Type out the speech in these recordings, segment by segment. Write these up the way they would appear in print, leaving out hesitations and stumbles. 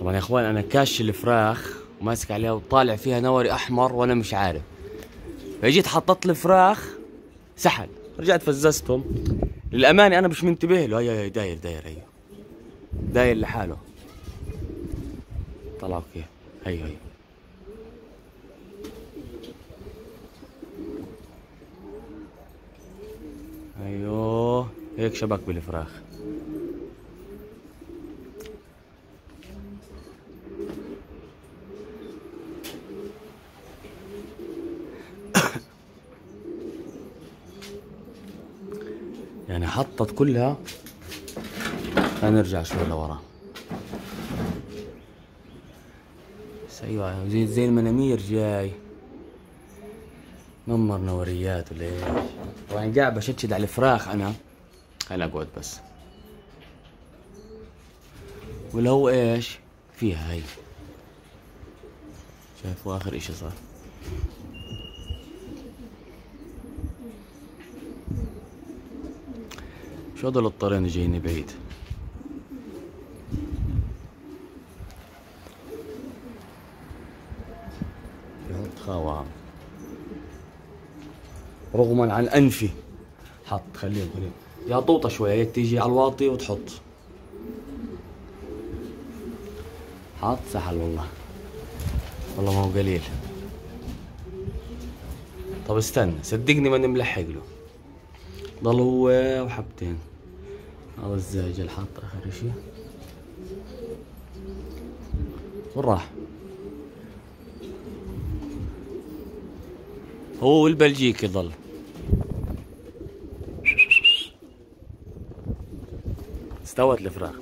طبعا يا اخوان انا كاش الفراخ وماسك عليها وطالع فيها نوري احمر وانا مش عارف. فجيت حطيت الفراخ سحل، رجعت فززتهم. للامانه انا مش منتبه له. هي داير هي داير لحاله. طلعوا كيف هي ايوه هيك شبك بالفراخ. يعني حطت كلها. هنرجع شوي لورا بس. ايوه زي المنامير جاي نمر نوريات ولا ايش؟ طبعا قاعد بشتشد على الفراخ انا. خليني اقعد بس. ولا هو ايش؟ فيها هي. شايفوا اخر اشي صار. شو هدول الطيران جايين بعيد؟ يحط خاوة رغما عن انفي. حط خليهم يا طوطة شوية. هيك تيجي على الواطي وتحط. حط سحل والله. والله ما هو قليل. طب استنى صدقني ماني ملحق له. ضل هو وحبتين. هذا الزاجل حط اخر شيء. وين راح؟ هو البلجيكي ضل. استوت الفراخ.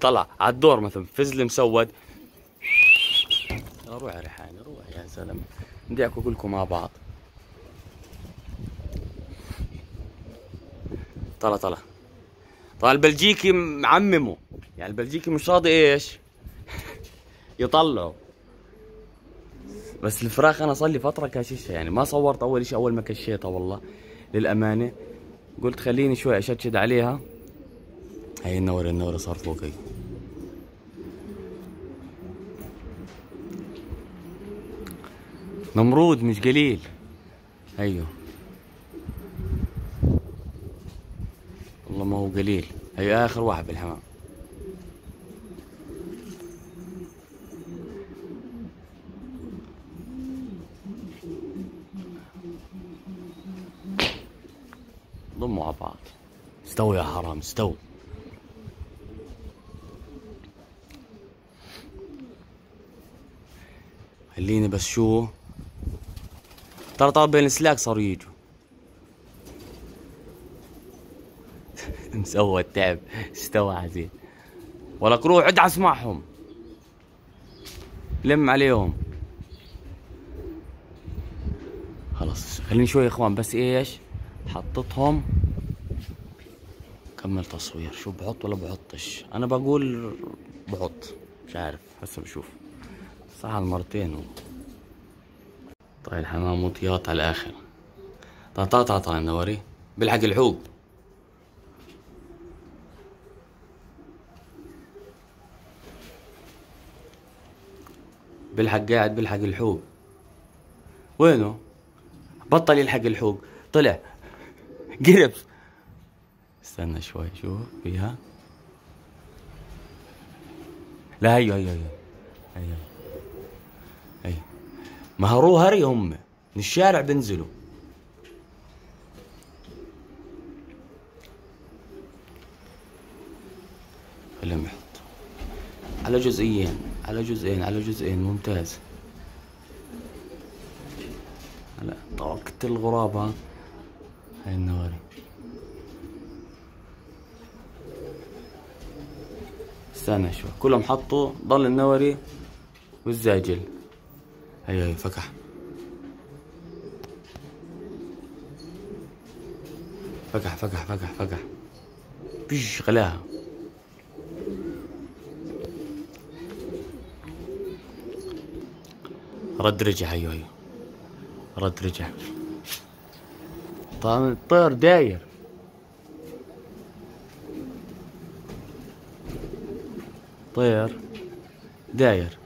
طلع على الدور مثلا فزل مسود. روح يا ريحاني روح يا زلمه. بدي اكل كلكم مع بعض. طلع طلع البلجيكي معممه. يعني البلجيكي مش راضي ايش يطلعه. بس الفراخ انا صار لي فتره كاششها. يعني ما صورت اول شيء. اول ما كشيتها والله للامانه قلت خليني شوي اشتشد عليها. هي النوره صار فوقي. نمرود مش قليل. ايوه والله ما هو قليل. هي اخر واحد بالحمام. ضموا على بعض. استووا يا حرام استووا. خليني بس شو ترى بين السلاك صاروا يجوا. مسوى التعب. استوى عزيز. ولك روح ادعس معهم. لم عليهم. خلص خليني شوي يا اخوان بس ايش حطتهم. كمل تصوير. شو بحط ولا بحطش؟ انا بقول بحط. مش عارف هسه بشوف. صح المرتين. طيب الحمام مطيات على الاخر. طلع النواري بالحق الحوب. بالحق قاعد بالحق الحوب. وينه؟ بطل يلحق الحوب. طلع قرب. استنى شوي شوف فيها. لا هيو اي مهرو هري. هم من الشارع بنزلوا. خليهم يحط على جزئين ممتاز. هلا طاقة الغرابة. هاي النواري استنى شوي. كلهم حطوا. ضل النواري والزاجل. هي فكح بيش غلاها. رد رجع. هيو رد رجع. طبعا الطير داير. طير داير.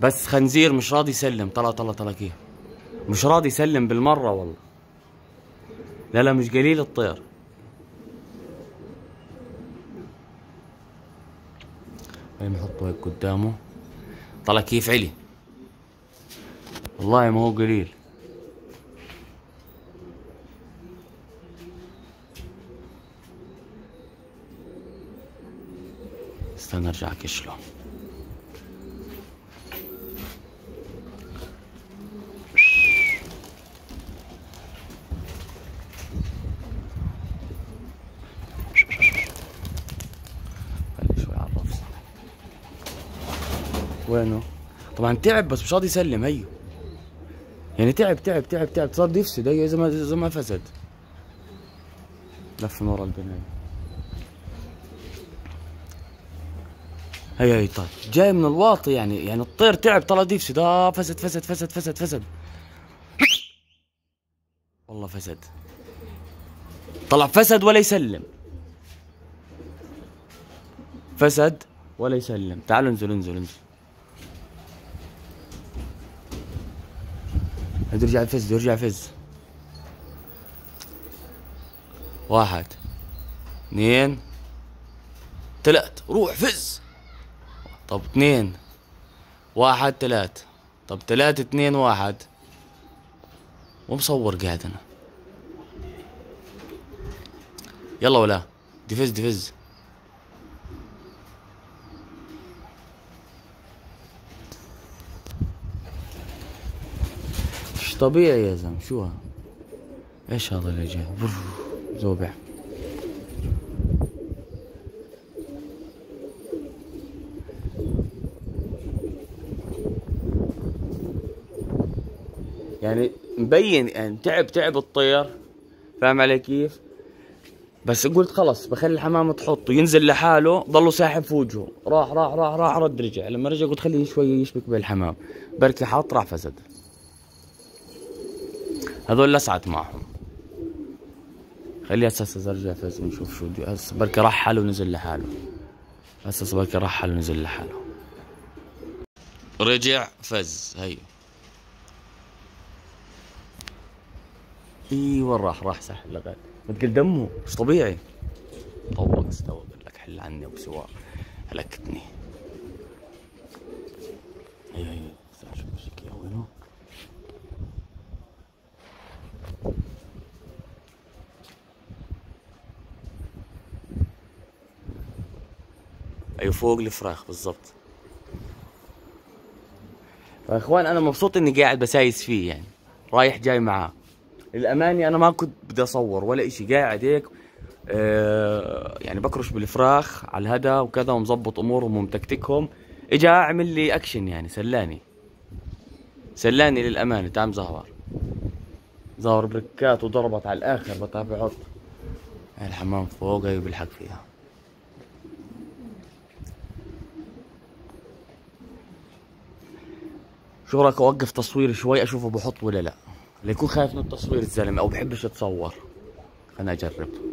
بس خنزير مش راضي يسلم، طلع طلع طلع كيه، مش راضي يسلم بالمرة والله. لا لا مش قليل الطير. خلينا نحطه هيك قدامه، طلع كيف علي، والله ما هو قليل. استنى ارجع اكشله. وينه؟ طبعا تعب بس مش راضي يسلم. هيو يعني تعب صار بده يفسد. هيو اذا ما فسد لف من ورا البنايه. هي طيب جاي من الواطي يعني الطير تعب طلع بده يفسد. فسد والله، فسد طلع، فسد ولا يسلم، فسد ولا يسلم. تعالوا انزل. هدو رجع يفز. 1 2 3 روح فز. طب 2 1 3. طب 3 2 1. ومصور قاعد انا. يلا ولا دفز. طبيعي يا زلمه، شو ها؟ ايش هذا اللي جاي؟ زوبع. يعني مبين يعني تعب الطير، فاهم علي كيف؟ بس قلت خلص بخلي الحمامه تحطه ينزل لحاله، ضله ساحب في وجهه. راح رد رجع. لما رجع قلت خليه شويه يشبك بالحمام، بركي حاط راح فسد. هذول لسعت معهم، خليه هسه ارجع فز نشوف شو بده. هسه بركي راح حاله ونزل لحاله، رجع فز. هي ايوه راح سحب لغاية ما تقل دمه مش طبيعي. طوق استوى بقول لك حل عني ابو سواء هلكتني. هي شوف شكله وينه. ايوه فوق الفراخ بالضبط. يا اخوان انا مبسوط اني قاعد بسايس فيه، يعني رايح جاي معاه. للامانه انا ما كنت بدي اصور ولا اشي، قاعد هيك يعني بكرش بالفراخ على الهدى وكذا، ومظبط امورهم ومتكتكهم. اجا اعمل لي اكشن يعني، سلاني للامانه. تعم زهور بركات وضربت على الاخر بطابع عرض. الحمام فوق هي بالحق فيها. شو رايك اوقف تصوير شوي اشوفه بحط ولا لا؟ اللي يكون خايف من التصوير الزلمه او بحبش يتصور، خلنا اجرب.